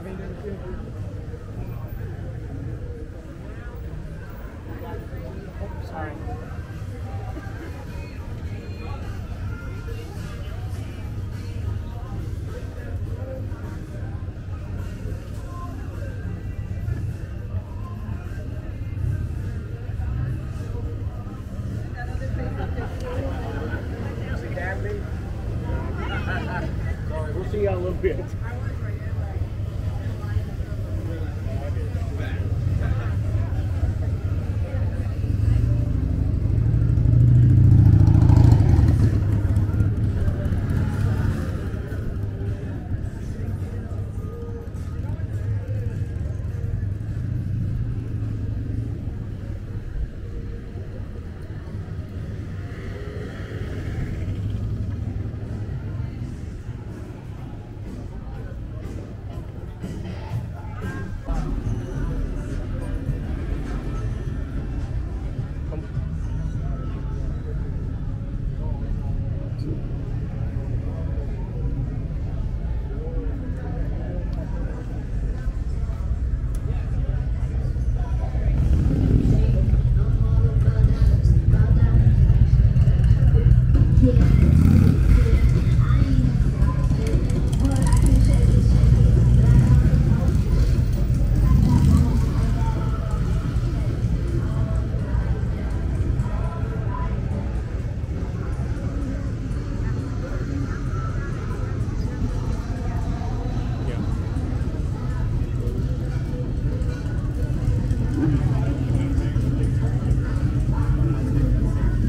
tá vendendo aqui. Sorry. A little bit.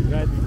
Gracias.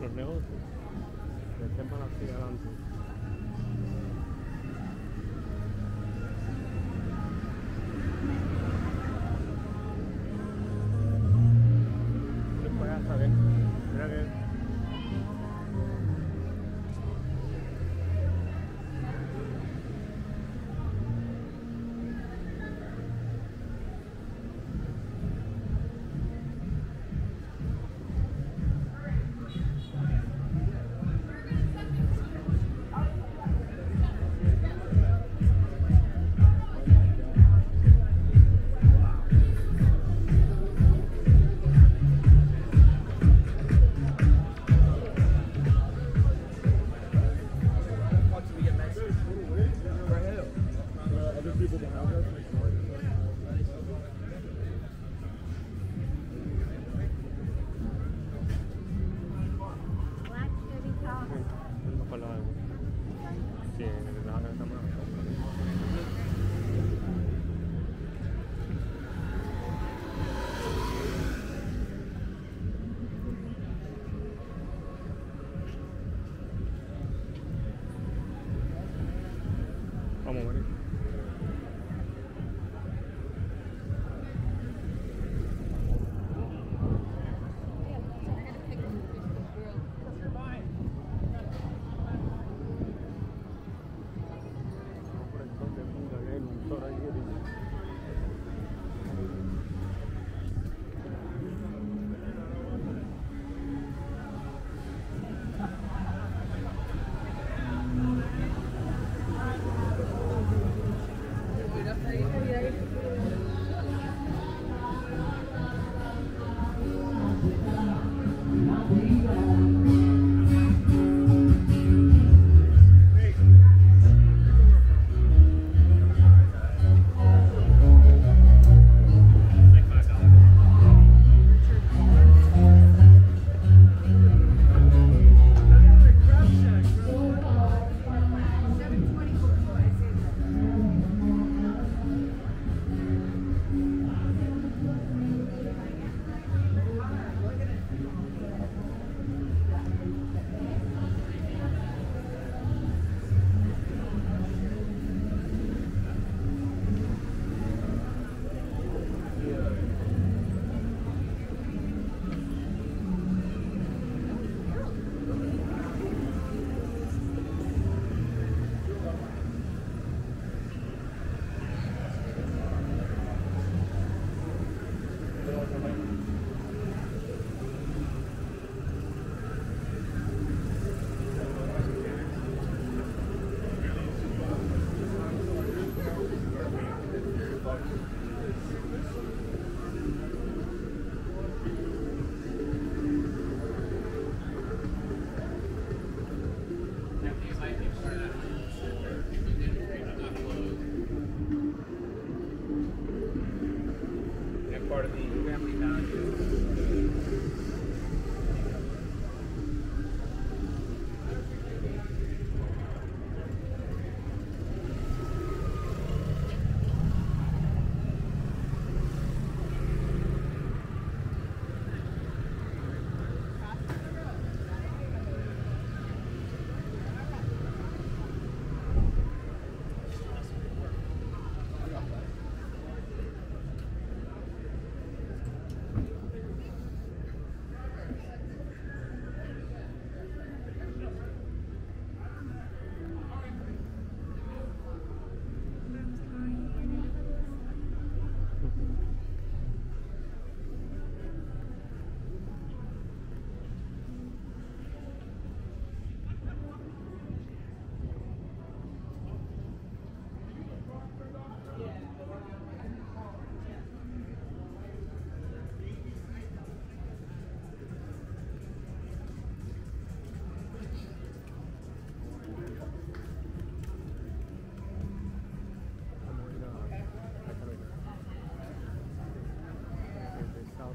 Los negocios que estén para seguir adelante. Pues ya sabes, mira que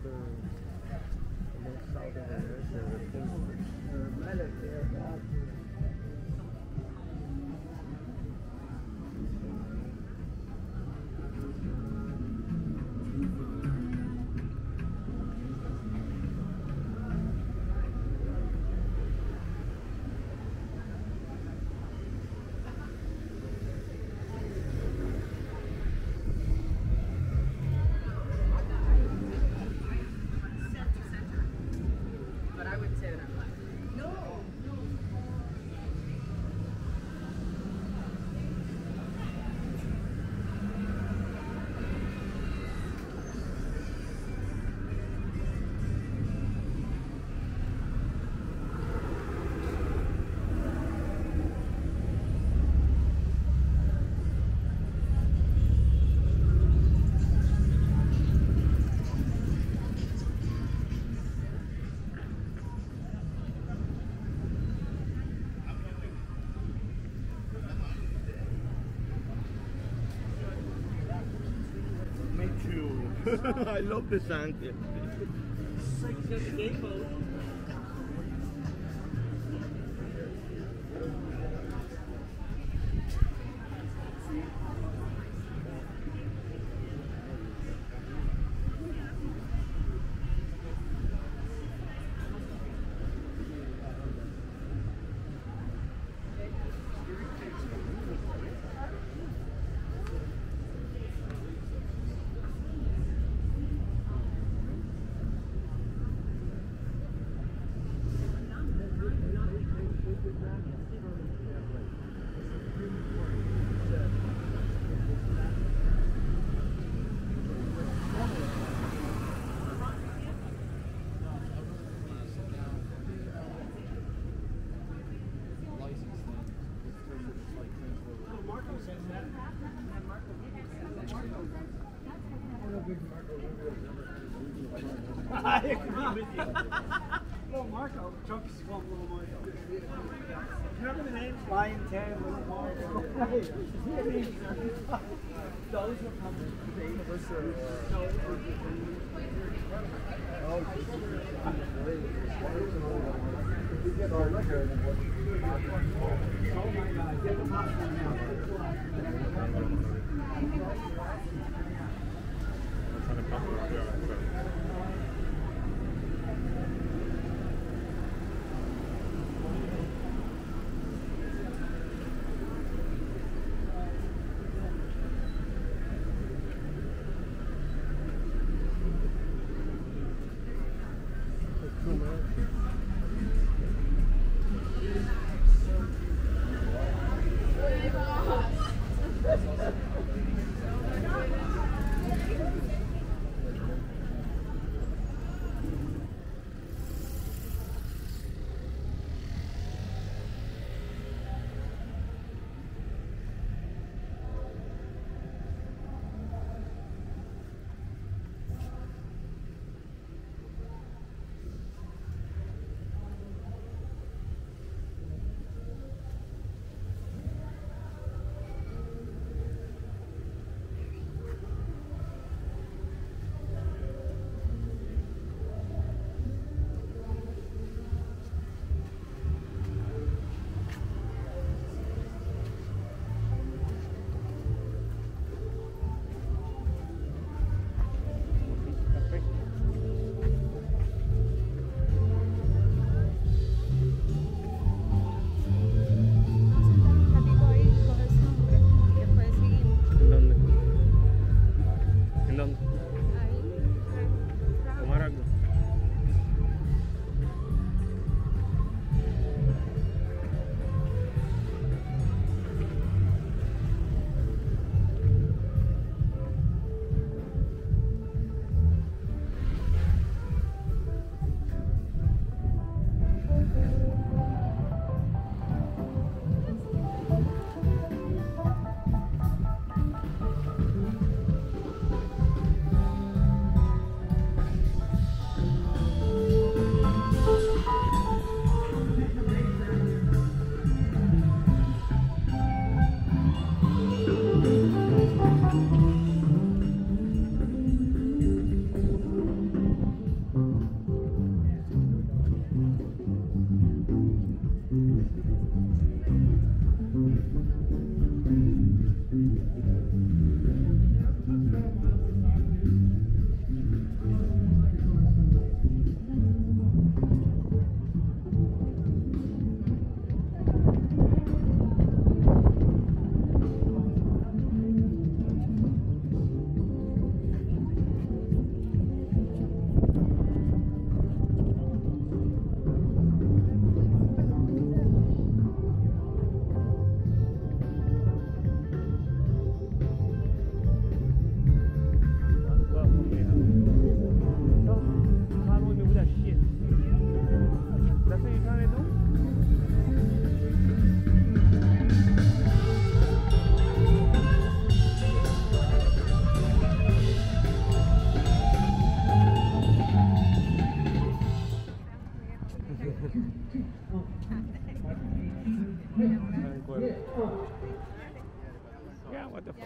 amongst southern religions, normality about I love the sand. I agree with you. Little Marco. Chunky's called Little Marco. Remember the name? Lion Tan, Little Marco. Those were coming from the university. Oh my God. Get the popcorn now. I'm trying to cover it up. Yeah, what the fuck?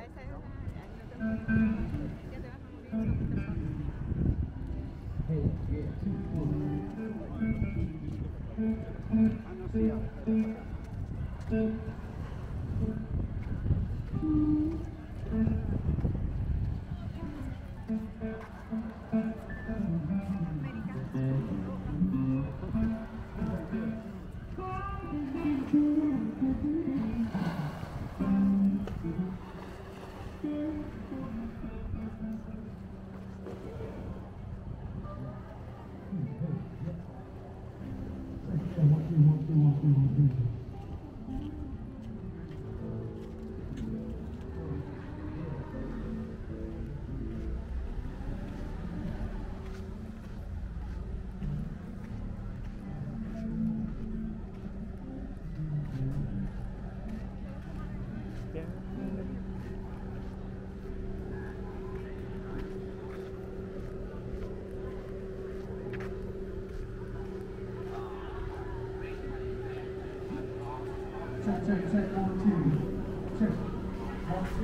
Check, 1, 2, check, 1, 2,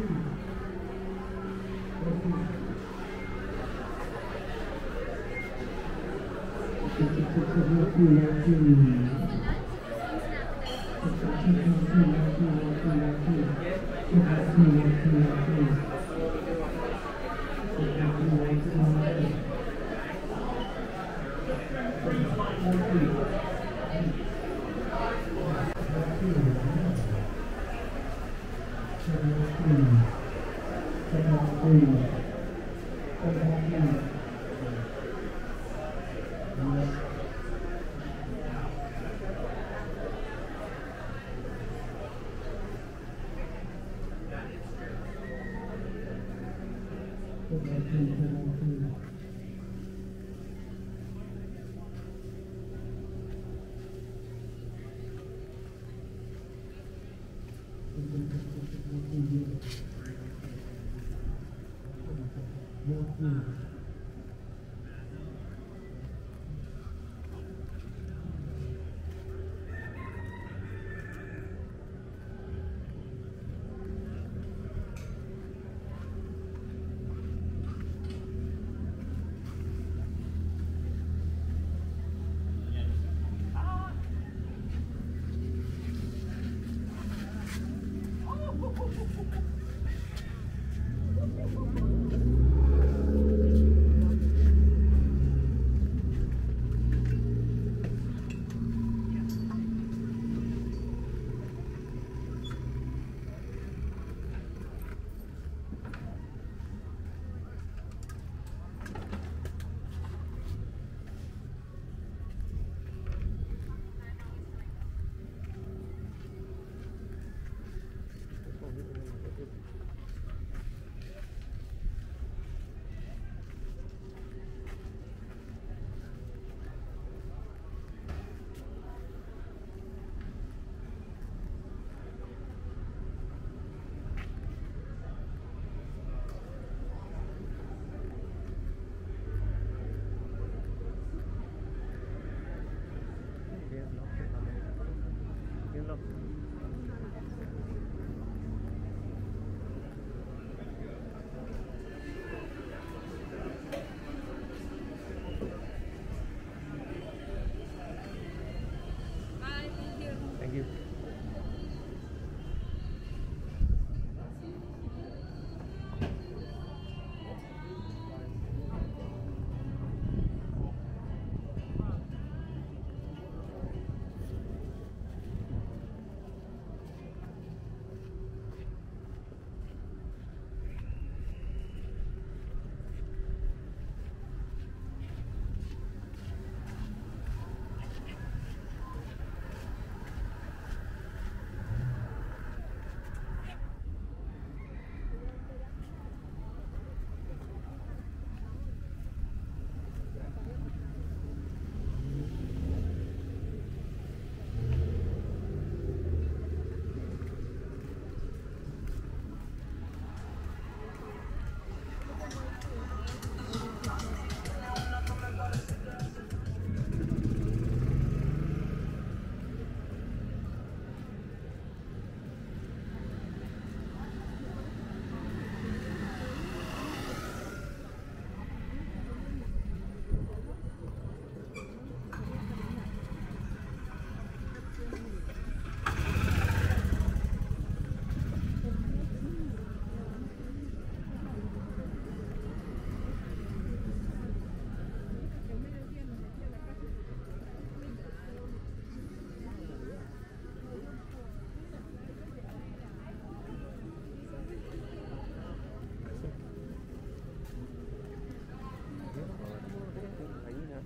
aí, né?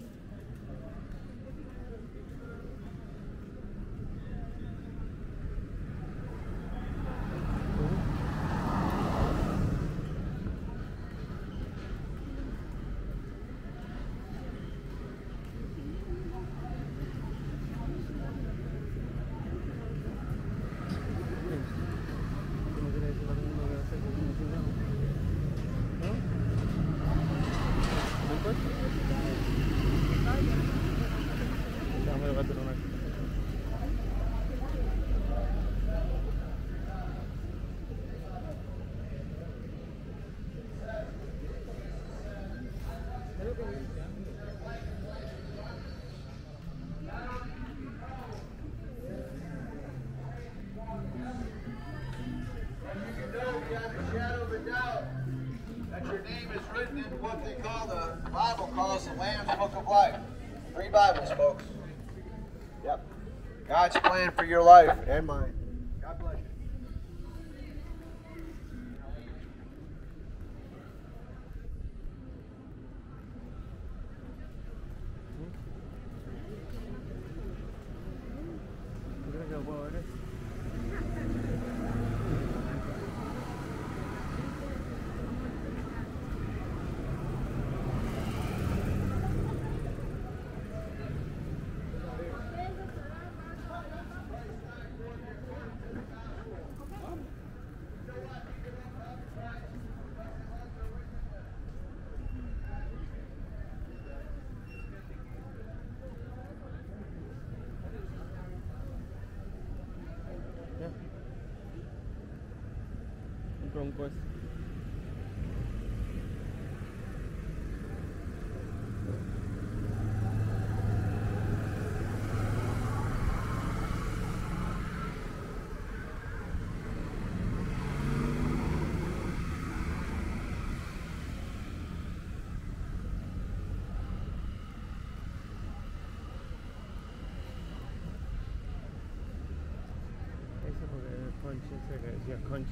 Bibles, folks. Yep. God's plan for your life and mine. God bless you. We're gonna go water. Pues eso porque Concha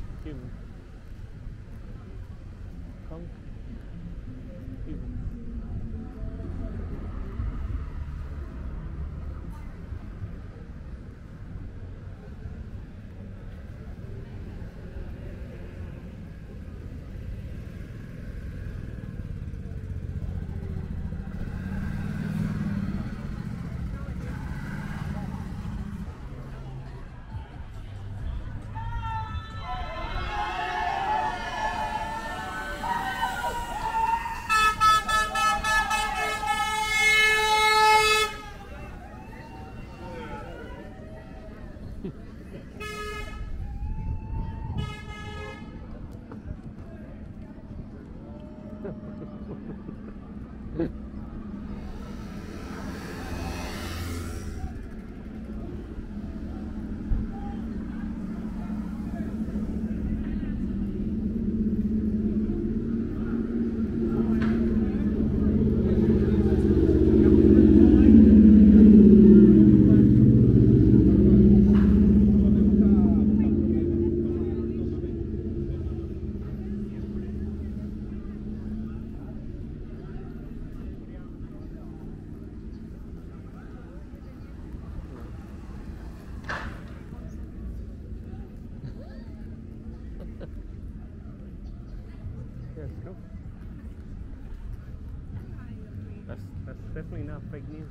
fake news.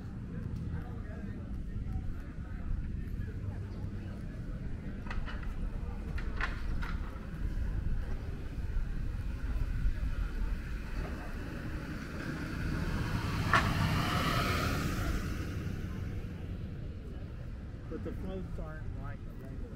But the clothes aren't like the regular.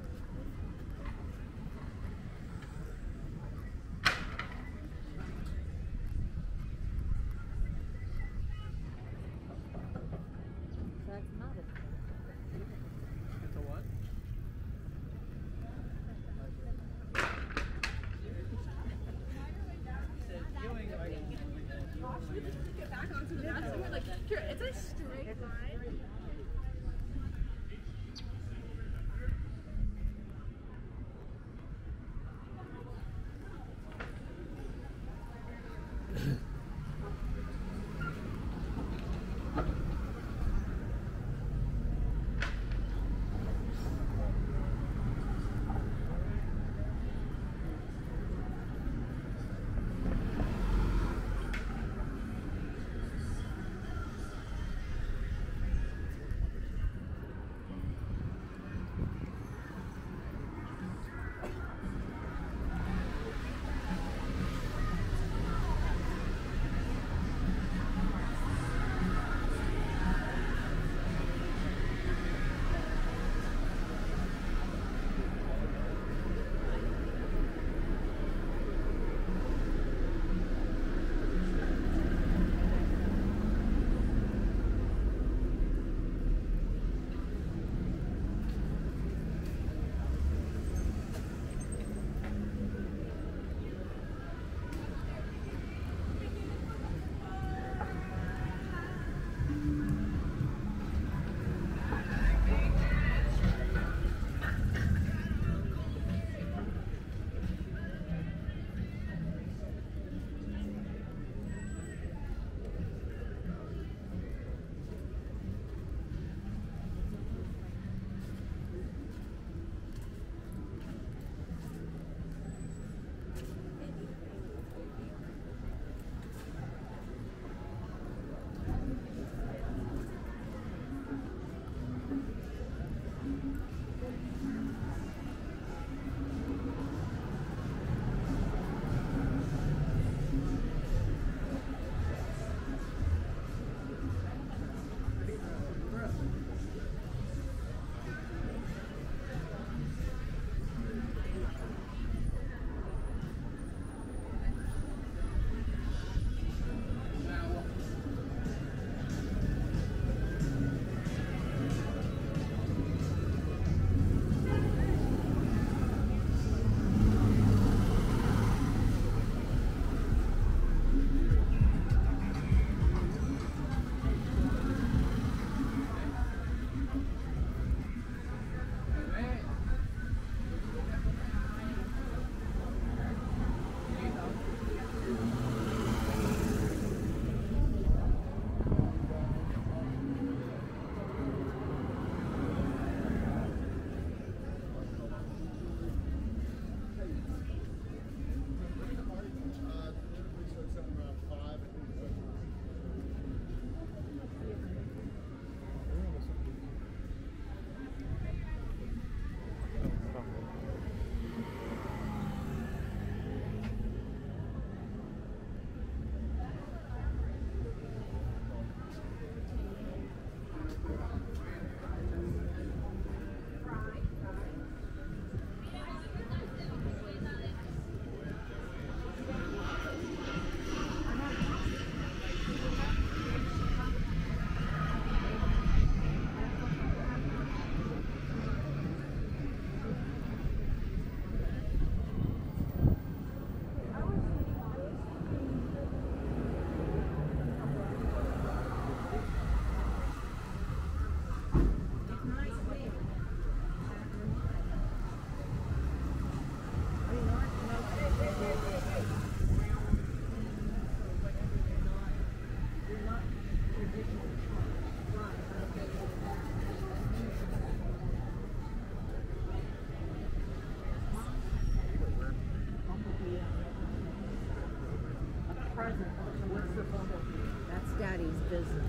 business.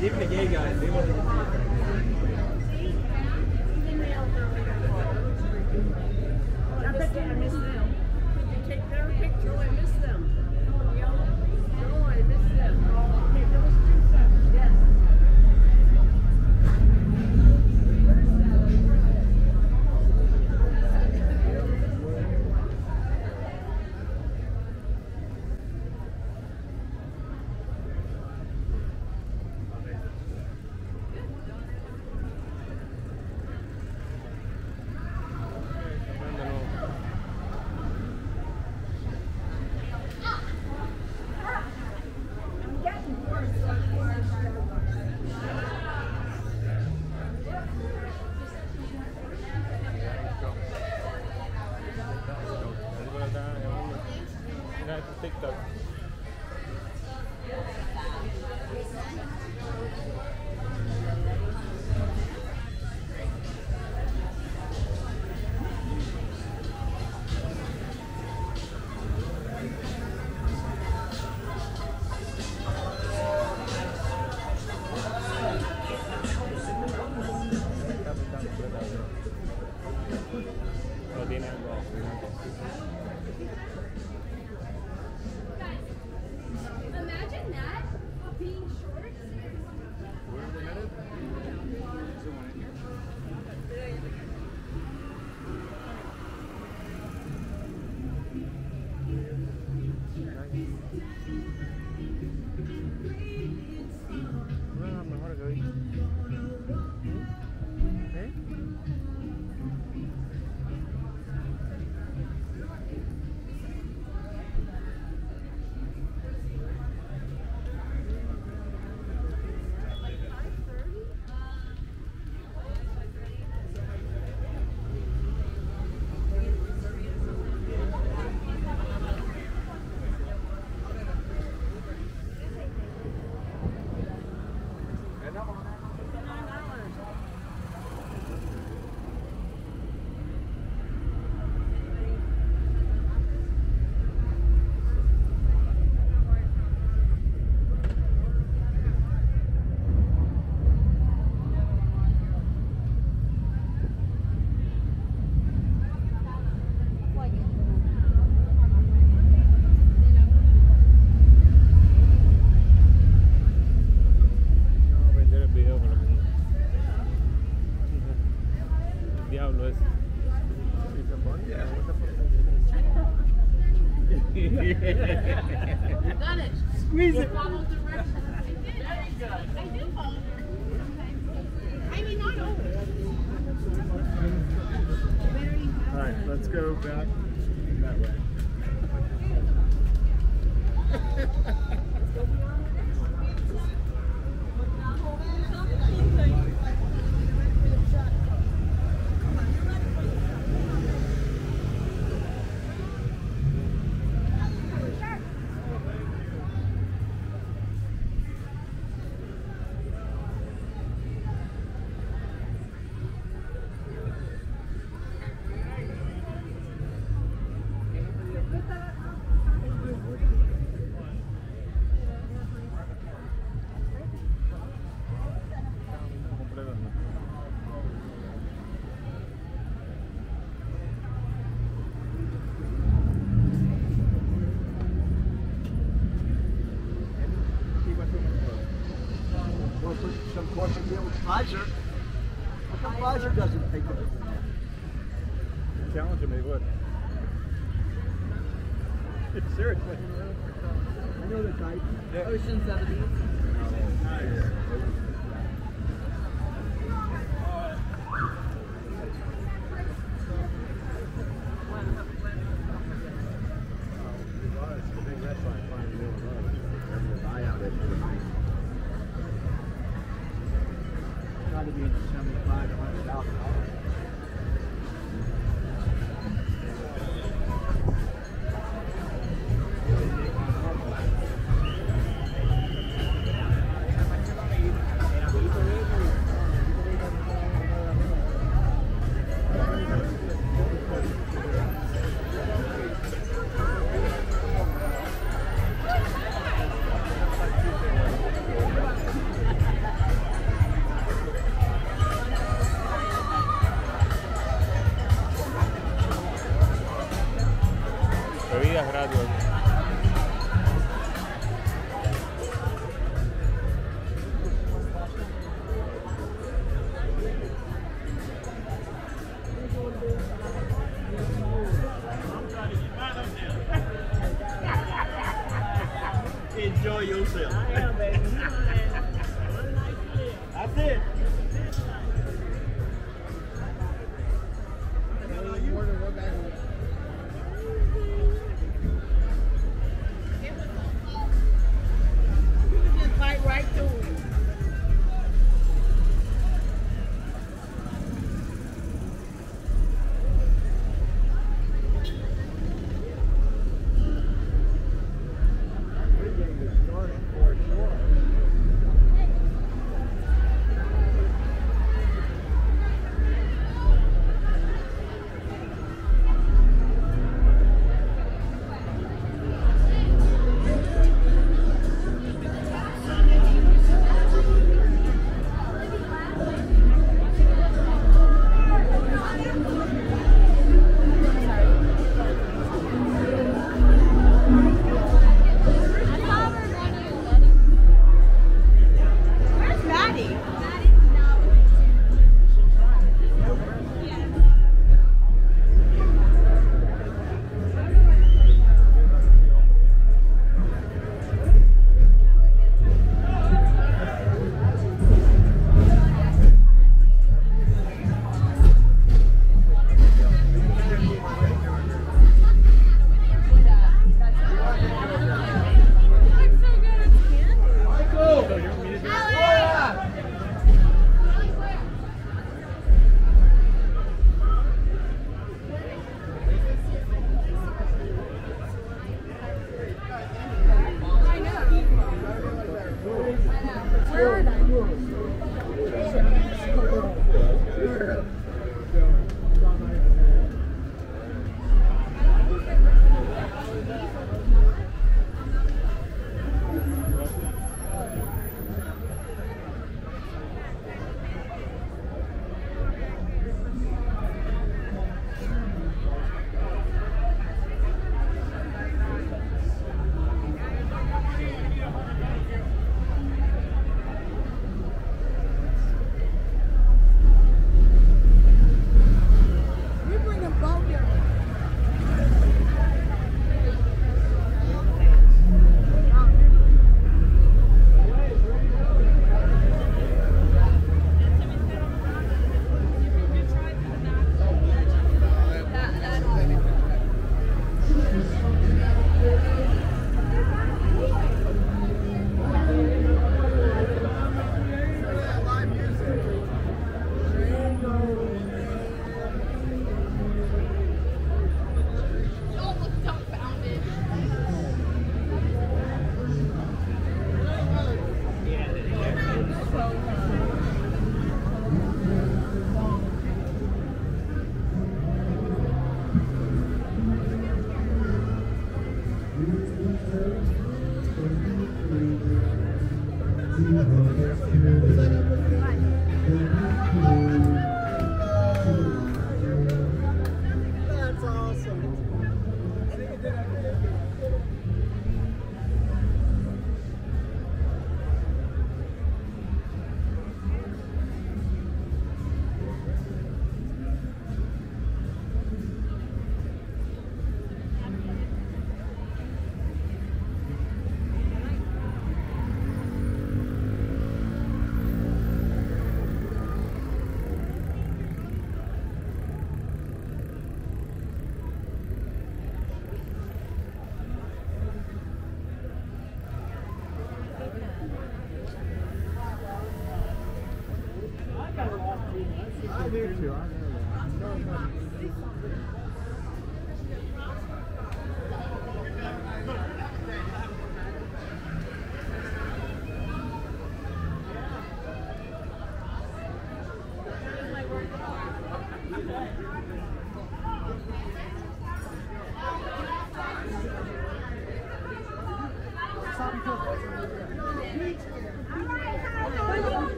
Even the gay guys, they wanted to.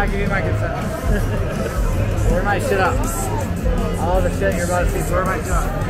not give you my consent. Wear my shit up. All the shit you're about to see, wear my shit up.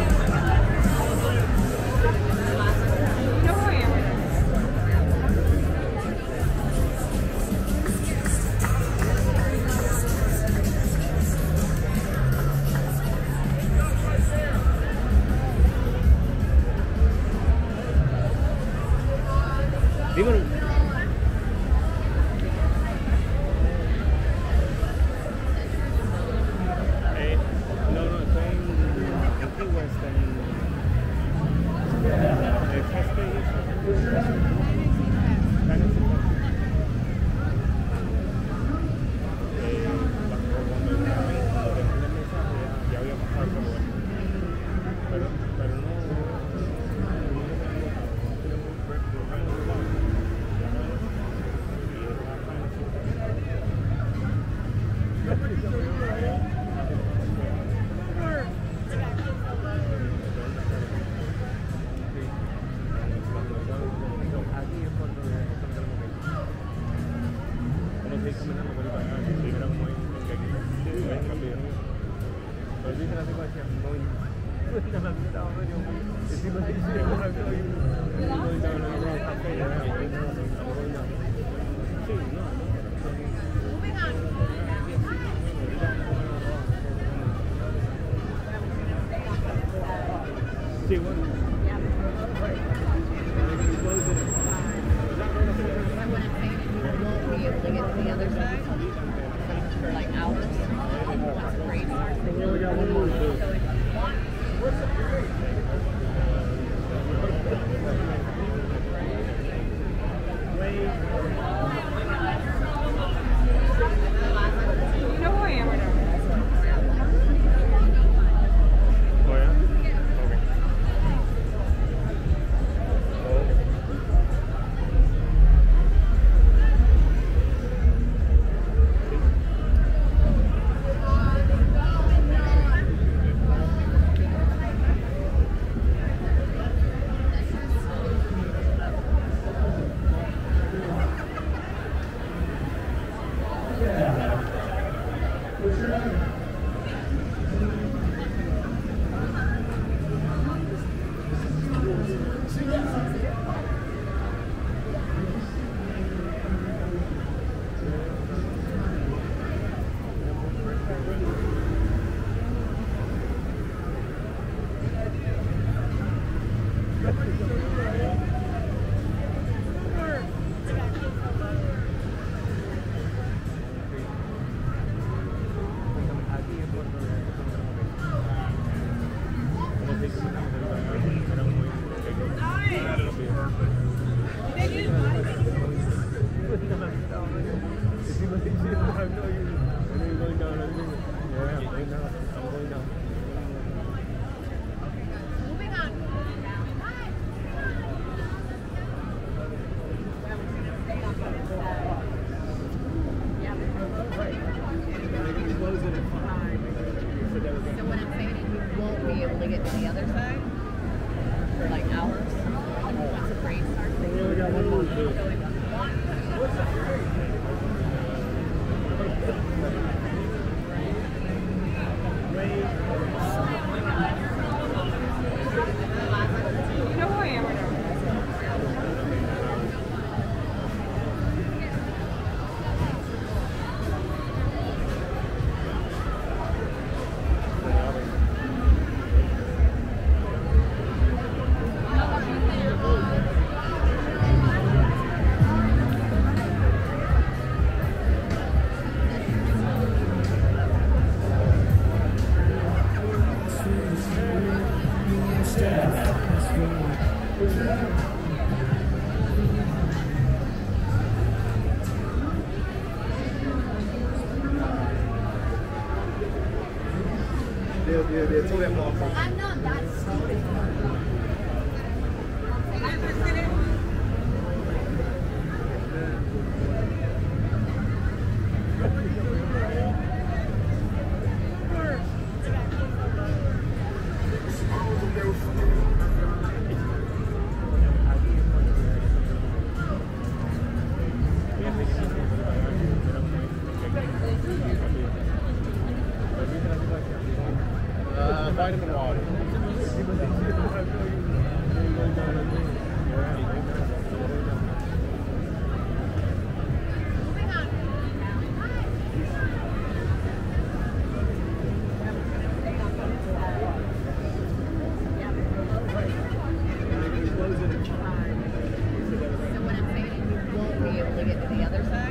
I'm not that slow. vitamin water. So when I'm fading, you won't be able to get to the other side.